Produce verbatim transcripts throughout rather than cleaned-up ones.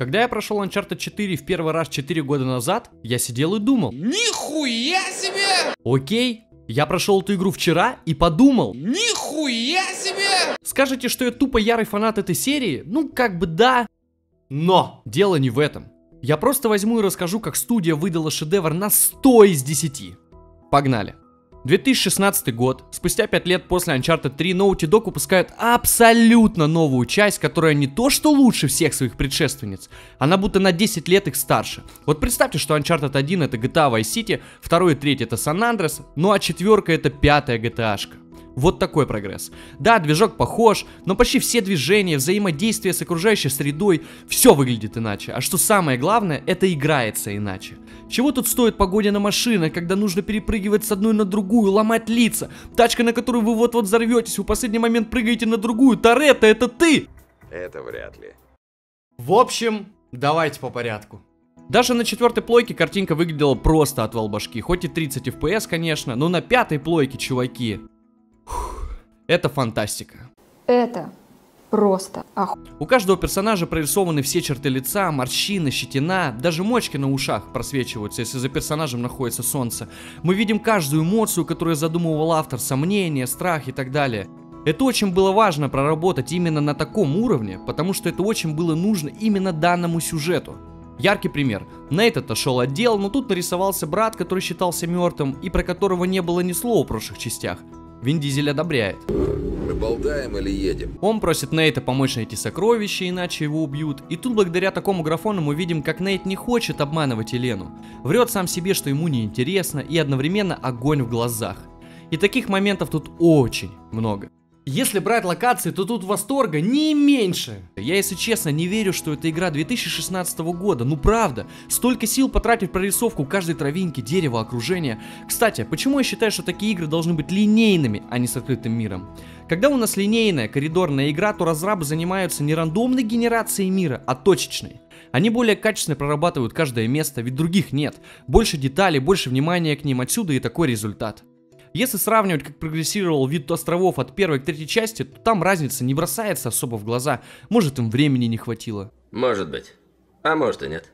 Когда я прошел Uncharted четыре в первый раз четыре года назад, я сидел и думал: нихуя себе! Окей, я прошел эту игру вчера и подумал: нихуя себе! Скажете, что я тупо ярый фанат этой серии? Ну, как бы да. Но дело не в этом. Я просто возьму и расскажу, как студия выдала шедевр на сто из десяти. Погнали. две тысячи шестнадцатый год, спустя пять лет после Uncharted три, Naughty Dog выпускает абсолютно новую часть, которая не то что лучше всех своих предшественниц, она будто на десять лет их старше. Вот представьте, что Uncharted один это джи ти эй Vice City, два и три это San Andreas, ну а четверка это пятая джи ти эй-шка. Вот такой прогресс. Да, движок похож, но почти все движения, взаимодействие с окружающей средой, все выглядит иначе. А что самое главное, это играется иначе. Чего тут стоит погоня на машинах, когда нужно перепрыгивать с одной на другую, ломать лица? Тачка, на которую вы вот-вот взорветесь, в последний момент прыгаете на другую. Торетто, это ты! Это вряд ли. В общем, давайте по порядку. Даже на четвертой плойке картинка выглядела просто отвал башки. Хоть и тридцать эф пи эс, конечно, но на пятой плойке, чуваки... Это фантастика. Это просто оху... У каждого персонажа прорисованы все черты лица, морщины, щетина, даже мочки на ушах просвечиваются, если за персонажем находится солнце. Мы видим каждую эмоцию, которую задумывал автор, сомнения, страх и так далее. Это очень было важно проработать именно на таком уровне, потому что это очень было нужно именно данному сюжету. Яркий пример. Нейт отошел от дел, но тут нарисовался брат, который считался мертвым и про которого не было ни слова в прошлых частях. Вин Дизель одобряет. Мы болтаем или едем? Он просит Нейта помочь найти сокровища, иначе его убьют. И тут благодаря такому графону мы видим, как Нейт не хочет обманывать Елену. Врет сам себе, что ему неинтересно, и одновременно огонь в глазах. И таких моментов тут очень много. Если брать локации, то тут восторга не меньше. Я, если честно, не верю, что это игра две тысячи шестнадцатого года. Ну правда, столько сил потратить прорисовку каждой травинки, дерева, окружения. Кстати, почему я считаю, что такие игры должны быть линейными, а не с открытым миром? Когда у нас линейная коридорная игра, то разрабы занимаются не рандомной генерацией мира, а точечной. Они более качественно прорабатывают каждое место, ведь других нет. Больше деталей, больше внимания к ним, отсюда и такой результат. Если сравнивать, как прогрессировал вид островов от первой к третьей части, то там разница не бросается особо в глаза. Может, им времени не хватило. Может быть. А может и нет.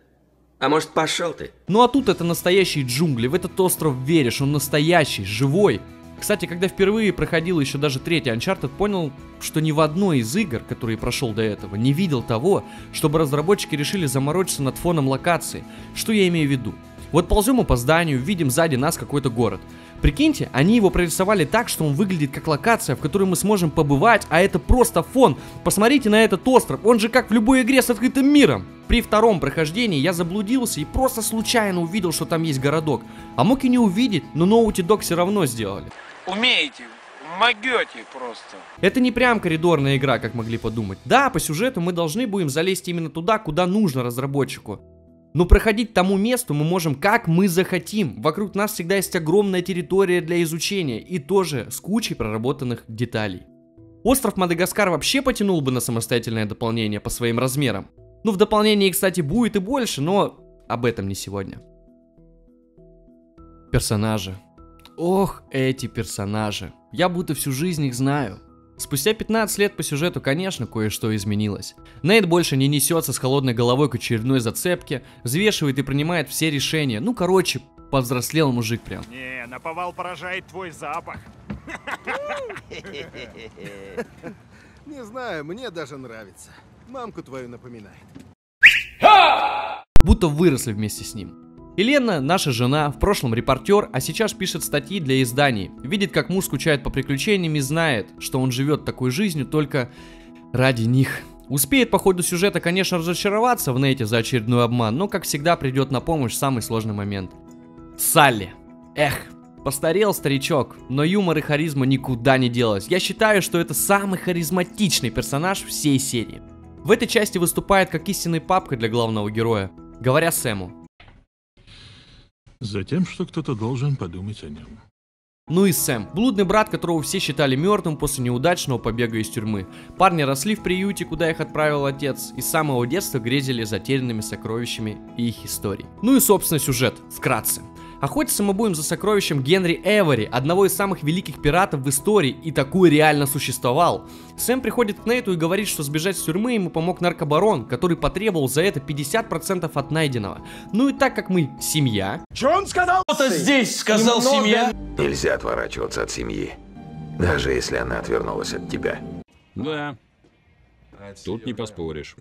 А может, пошел ты. Ну а тут это настоящие джунгли. В этот остров веришь, он настоящий, живой. Кстати, когда впервые проходил еще даже третий Uncharted, понял, что ни в одной из игр, которые прошел до этого, не видел того, чтобы разработчики решили заморочиться над фоном локации. Что я имею в виду? Вот ползем мы по зданию, видим сзади нас какой-то город. Прикиньте, они его прорисовали так, что он выглядит как локация, в которой мы сможем побывать, а это просто фон. Посмотрите на этот остров, он же как в любой игре с открытым миром. При втором прохождении я заблудился и просто случайно увидел, что там есть городок. А мог и не увидеть, но Naughty Dog все равно сделали. Умеете, могете просто. Это не прям коридорная игра, как могли подумать. Да, по сюжету мы должны будем залезть именно туда, куда нужно разработчику. Но проходить тому месту мы можем как мы захотим. Вокруг нас всегда есть огромная территория для изучения и тоже с кучей проработанных деталей. Остров Мадагаскар вообще потянул бы на самостоятельное дополнение по своим размерам. Ну, в дополнении, кстати, будет и больше, но об этом не сегодня. Персонажи. Ох, эти персонажи. Я будто всю жизнь их знаю. Спустя пятнадцать лет по сюжету, конечно, кое-что изменилось. Нейт больше не несется с холодной головой к очередной зацепке, взвешивает и принимает все решения. Ну, короче, повзрослел мужик прям. Не, наповал поражает твой запах. Не знаю, мне даже нравится. Мамку твою напоминает. Будто выросли вместе с ним. Елена, наша жена, в прошлом репортер, а сейчас пишет статьи для изданий. Видит, как муж скучает по приключениям и знает, что он живет такой жизнью только ради них. Успеет по ходу сюжета, конечно, разочароваться в Нейте за очередной обман, но, как всегда, придет на помощь в самый сложный момент. Салли. Эх, постарел старичок, но юмор и харизма никуда не делась. Я считаю, что это самый харизматичный персонаж всей серии. В этой части выступает как истинный папка для главного героя, говоря Сэму. Затем, что кто-то должен подумать о нем. Ну и Сэм, блудный брат, которого все считали мертвым после неудачного побега из тюрьмы. Парни росли в приюте, куда их отправил отец, и с самого детства грезили затерянными сокровищами и их историей. Ну и, собственно, сюжет, вкратце. Охотиться мы будем за сокровищем Генри Эвери, одного из самых великих пиратов в истории, и такой реально существовал. Сэм приходит к Нейту и говорит, что сбежать с тюрьмы ему помог наркобарон, который потребовал за это пятьдесят процентов от найденного. Ну и так как мы семья... Что он сказал? Кто-то здесь сказал немного... семья. Нельзя отворачиваться от семьи, даже если она отвернулась от тебя. Да, тут не поспоришь.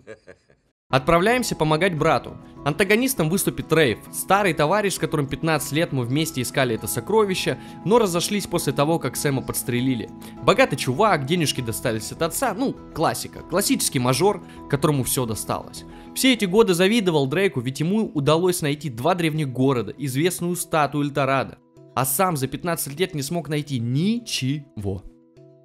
Отправляемся помогать брату. Антагонистом выступит Рейв, старый товарищ, с которым пятнадцать лет мы вместе искали это сокровище, но разошлись после того, как Сэма подстрелили. Богатый чувак, денежки достались от отца, ну, классика, классический мажор, которому все досталось. Все эти годы завидовал Дрейку, ведь ему удалось найти два древних города, известную статую Эльдорадо, а сам за пятнадцать лет не смог найти ничего.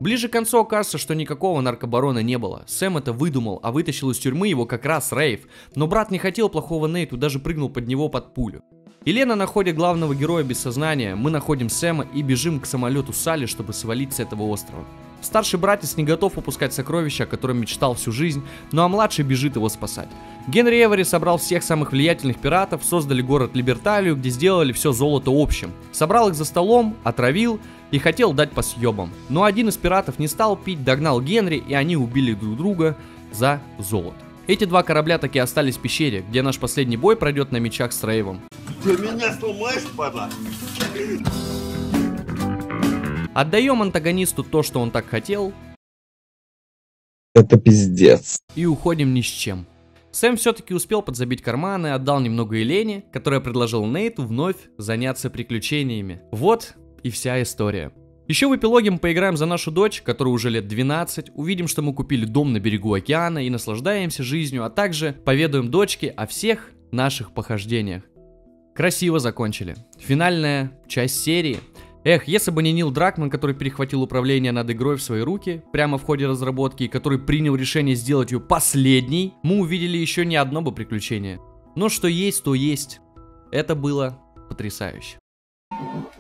Ближе к концу окажется, что никакого наркобарона не было. Сэм это выдумал, а вытащил из тюрьмы его как раз Рейв. Но брат не хотел плохого Нейту, даже прыгнул под него под пулю. Елена находит главного героя без сознания, мы находим Сэма и бежим к самолету Салли, чтобы свалить с этого острова. Старший братец не готов упускать сокровища, о котором мечтал всю жизнь, ну а младший бежит его спасать. Генри Эвери собрал всех самых влиятельных пиратов, создали город Либерталию, где сделали все золото общим. Собрал их за столом, отравил и хотел дать по съебам. Но один из пиратов не стал пить, догнал Генри, и они убили друг друга за золото. Эти два корабля таки остались в пещере, где наш последний бой пройдет на мечах с Рейвом. Ты меня сломаешь, падла? Отдаем антагонисту то, что он так хотел. Это пиздец. И уходим ни с чем. Сэм все-таки успел подзабить карманы, отдал немного Елене, которая предложила Нейту вновь заняться приключениями. Вот и вся история. Еще в эпилоге мы поиграем за нашу дочь, которой уже лет двенадцать, увидим, что мы купили дом на берегу океана и наслаждаемся жизнью, а также поведаем дочке о всех наших похождениях. Красиво закончили. Финальная часть серии. Эх, если бы не Нил Дракман, который перехватил управление над игрой в свои руки прямо в ходе разработки и который принял решение сделать ее последней, мы увидели еще не одно бы приключение. Но что есть, то есть. Это было потрясающе.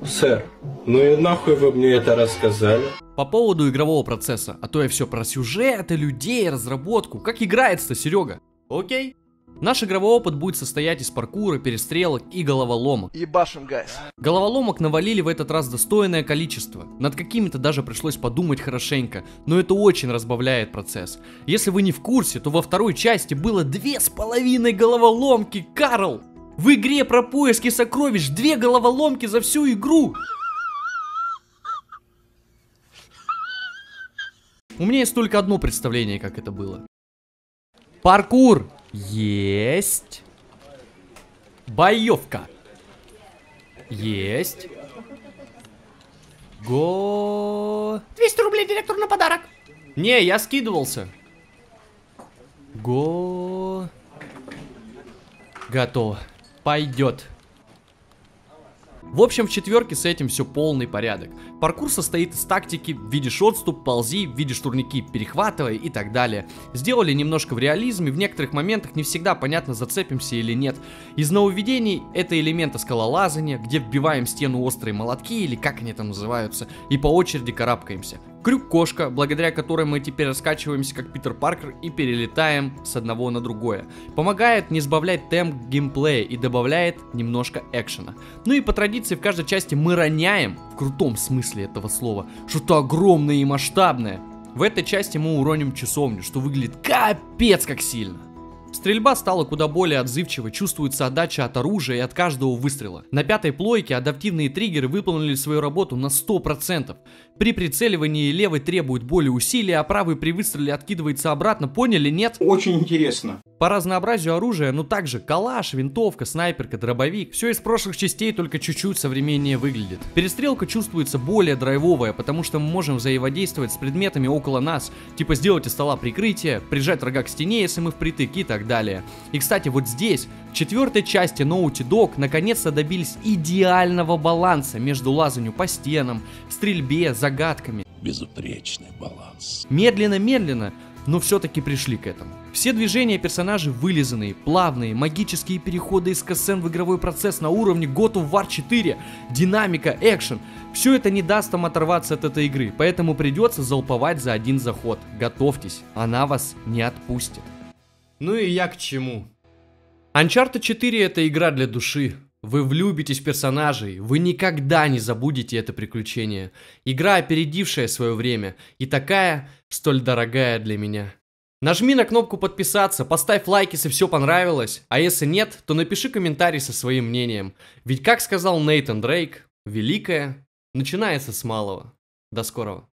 Сэр, ну и нахуй вы мне это рассказали? По поводу игрового процесса, а то я все про сюжеты, людей, разработку. Как играется-то, Серега? Окей? Наш игровой опыт будет состоять из паркура, перестрелок и головоломок. Ебашим, гайс. Головоломок навалили в этот раз достойное количество. Над какими-то даже пришлось подумать хорошенько, но это очень разбавляет процесс. Если вы не в курсе, то во второй части было две с половиной головоломки, Карл! В игре про поиски сокровищ две головоломки за всю игру! У меня есть только одно представление, как это было. Паркур! Есть. Боевка. Есть. Го... двести рублей директор на подарок. Не, я скидывался. Го... Готово. Пойдет. В общем, в четверке с этим все полный порядок. Паркур состоит из тактики: видишь отступ, ползи, видишь турники, перехватывай и так далее. Сделали немножко в реализме, в некоторых моментах не всегда понятно, зацепимся или нет. Из нововведений это элементы скалолазания, где вбиваем стену острые молотки, или как они там называются, и по очереди карабкаемся. Крюк-кошка, благодаря которой мы теперь раскачиваемся как Питер Паркер и перелетаем с одного на другое. Помогает не сбавлять темп геймплея и добавляет немножко экшена. Ну и по традиции в каждой части мы роняем, в крутом смысле этого слова, что-то огромное и масштабное. В этой части мы уроним часовню, что выглядит капец как сильно. Стрельба стала куда более отзывчивой, чувствуется отдача от оружия и от каждого выстрела. На пятой плойке адаптивные триггеры выполнили свою работу на сто процентов. При прицеливании левый требует более усилий, а правый при выстреле откидывается обратно, поняли, нет? Очень интересно. По разнообразию оружия, ну также калаш, винтовка, снайперка, дробовик. Все из прошлых частей, только чуть-чуть современнее выглядит. Перестрелка чувствуется более драйвовая, потому что мы можем взаимодействовать с предметами около нас. Типа сделать из стола прикрытие, прижать рога к стене, если мы впритык, и так далее. И кстати, вот здесь, в четвертой части Naughty Dog, наконец-то добились идеального баланса между лазанью по стенам, стрельбе, загадками. Безупречный баланс. Медленно-медленно, но все-таки пришли к этому. Все движения персонажей вылизанные, плавные, магические переходы из катсцен в игровой процесс на уровне God of War четыре, динамика, экшен. Все это не даст вам оторваться от этой игры, поэтому придется залповать за один заход. Готовьтесь, она вас не отпустит. Ну и я к чему? Uncharted четыре — это игра для души. Вы влюбитесь в персонажей, вы никогда не забудете это приключение. Игра, опередившая свое время, и такая, столь дорогая для меня. Нажми на кнопку подписаться, поставь лайк, если все понравилось, а если нет, то напиши комментарий со своим мнением. Ведь, как сказал Нейтан Дрейк, великое начинается с малого. До скорого.